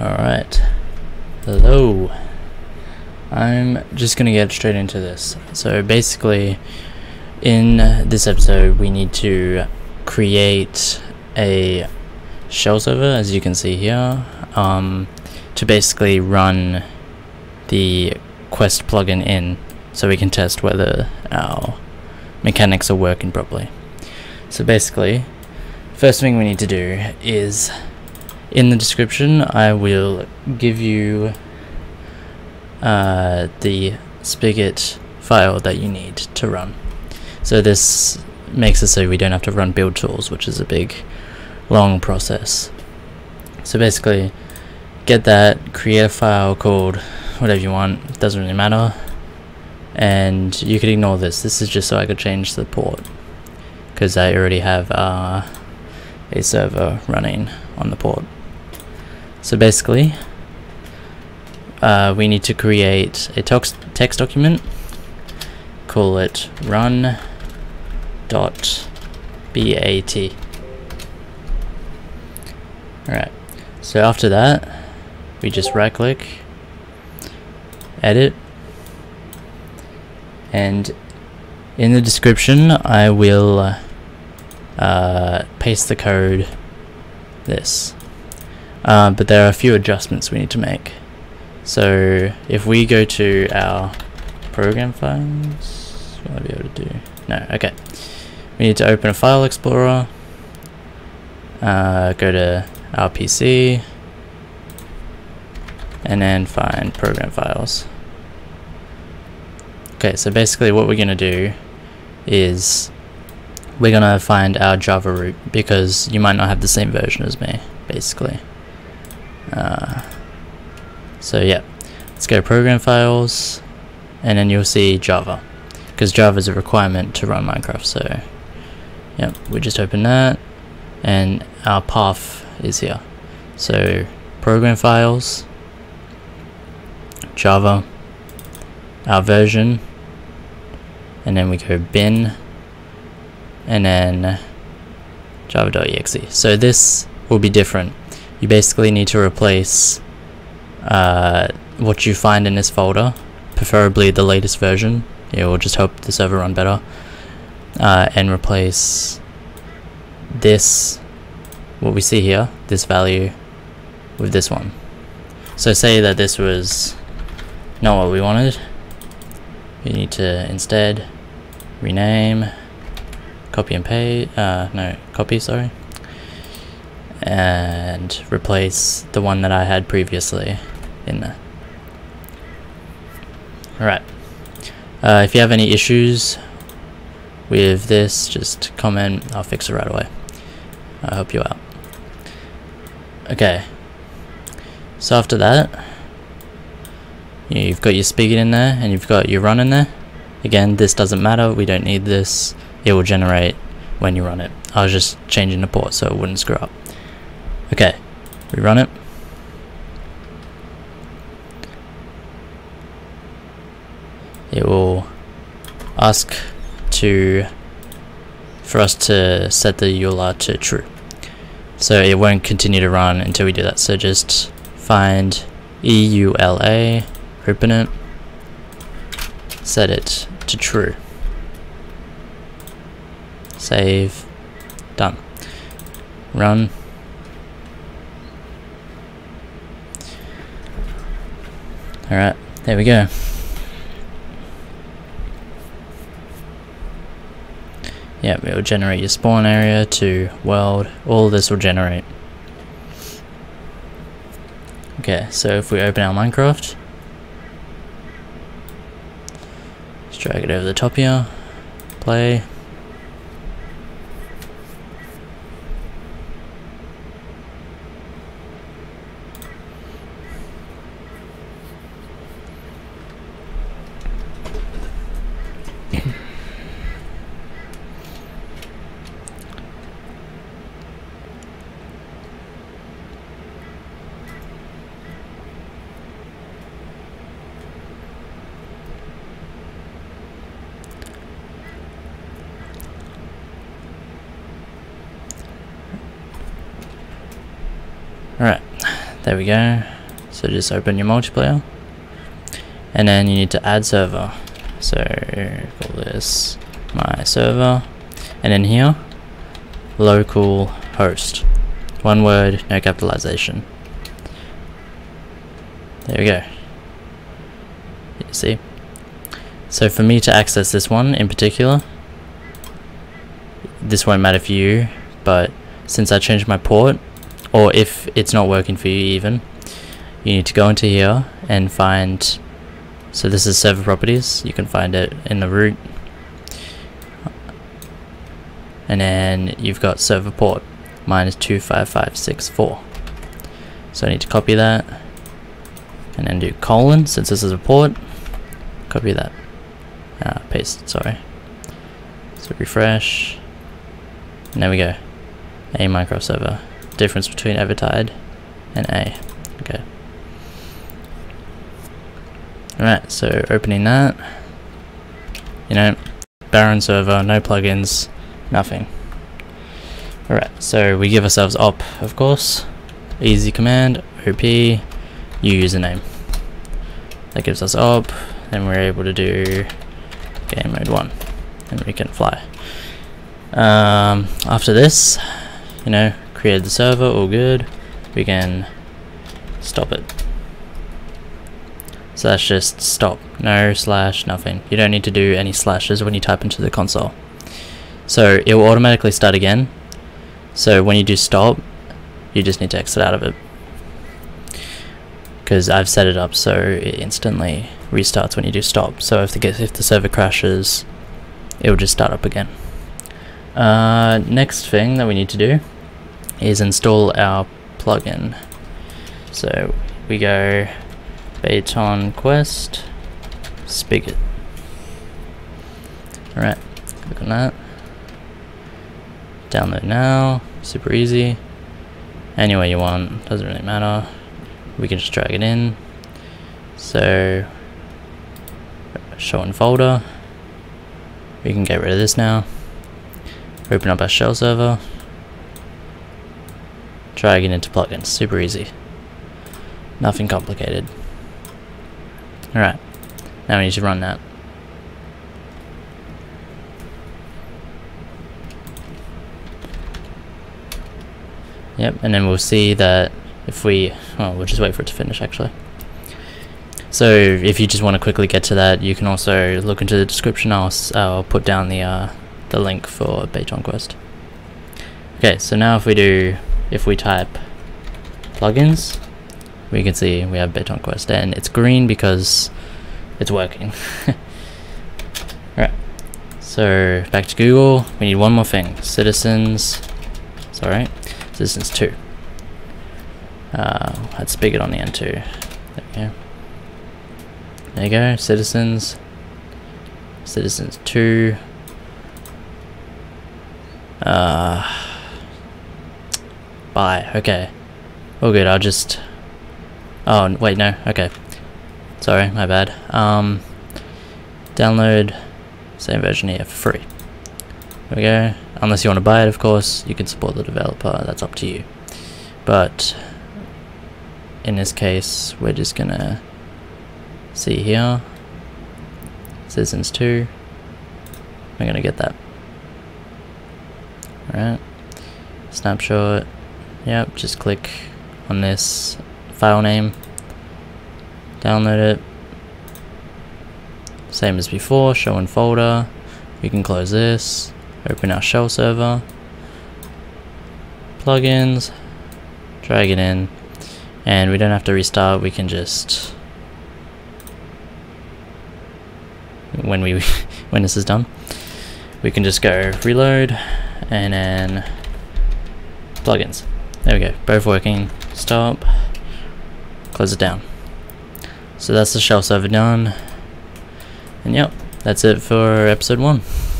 Alright, hello. I'm just gonna get straight into this. So basically, in this episode we need to create a shell server, as you can see here, to basically run the Quest plugin in, so we can test whether our mechanics are working properly. So basically, first thing we need to do is, in the description I will give you the Spigot file that you need to run. So this makes it so we don't have to run build tools, which is a big long process. So basically, get that, create a file called whatever you want, it doesn't really matter, and you could ignore this. This is just so I could change the port, because I already have a server running on the port. So basically, we need to create a text document, call it run.bat. Alright, so after that, we just right click, edit, and in the description I will paste the code this. But there are a few adjustments we need to make. So if we go to our program files, will I be able to do? No, okay. We need to open a file explorer, go to our PC, and then find program files. Okay, so basically what we're gonna do is we're gonna find our Java root, because you might not have the same version as me, basically. So yeah, let's go program files, and then you'll see Java, because Java is a requirement to run Minecraft. So yeah, we just open that, and our path is here. So program files, Java, our version, and then we go bin, and then java.exe. So this will be different. You basically need to replace what you find in this folder, preferably the latest version. It will just help the server run better, and replace this, what we see here, this value, with this one. So say that this was not what we wanted, we need to instead rename, copy and paste, copy, and replace the one that I had previously in there. Alright, if you have any issues with this, just comment, I'll fix it right away. I'll help you out. Okay, so after that, you've got your Spigot in there, and you've got your run in there. Again, this doesn't matter, we don't need this, it will generate when you run it. I was just changing the port so it wouldn't screw up. Okay, we run it. It will ask for us to set the URL to true. So it won't continue to run until we do that. So just find EULA, open it, set it to true. Save, done. Run. Alright, there we go. Yeah, it will generate your spawn area to world, all this will generate. Okay, so if we open our Minecraft, let's drag it over the top here, play. There we go. So just open your multiplayer. And then you need to add server. So call this my server. And then here, local host. One word, no capitalization. There we go. You see? So for me to access this one in particular, this won't matter for you, but since I changed my port, or if it's not working for you even, you need to go into here and find, so this is server properties, you can find it in the root, and then you've got server port, mine is 25564. So I need to copy that, and then do colon, since this is a port, copy that, paste, sorry. So refresh, and there we go, a Minecraft server. Difference between Evertide and A. Okay. Alright, so opening that. You know, barren server, no plugins, nothing. Alright, so we give ourselves op, of course. Easy command, op, new username. That gives us op, and we're able to do game mode 1. And we can fly. After this, you know, created the server, all good. We can stop it. So that's just stop, no slash, nothing. You don't need to do any slashes when you type into the console. So it will automatically start again. So when you do stop, you just need to exit out of it. Because I've set it up so it instantly restarts when you do stop. So if the server crashes, it will just start up again. Next thing that we need to do is install our plugin. So we go BetonQuest Spigot. Alright, click on that. Download now, super easy. Anywhere you want, doesn't really matter. We can just drag it in. So, show in folder. We can get rid of this now. Open up our shell server. Drag it into plugins. Super easy. Nothing complicated. Alright. Now we need to run that. Yep, and then we'll see that if we... well, we'll just wait for it to finish actually. So if you just want to quickly get to that, you can also look into the description. I'll put down the link for BetonQuest. Okay, so now if we type plugins, we can see we have BetonQuest, and it's green because it's working. Alright, so back to Google. We need one more thing. Citizens 2. Had Spigot on the end too. There we go. There you go, Citizens 2. Buy, okay. All good, I'll just... oh, wait, no, okay. Sorry, my bad. Download, same version here, for free. There we go. Unless you want to buy it, of course, you can support the developer, that's up to you. But, in this case, we're just gonna... see here, Citizens 2, we're going to get that. Alright, snapshot, yep, just click on this file name, download it, same as before, show in folder, we can close this, open our shell server, plugins, drag it in, and we don't have to restart, we can just... when this is done, we can just go reload and then plugins. There we go, both working. Stop, close it down. So that's the shell server done, and yep, that's it for episode 1.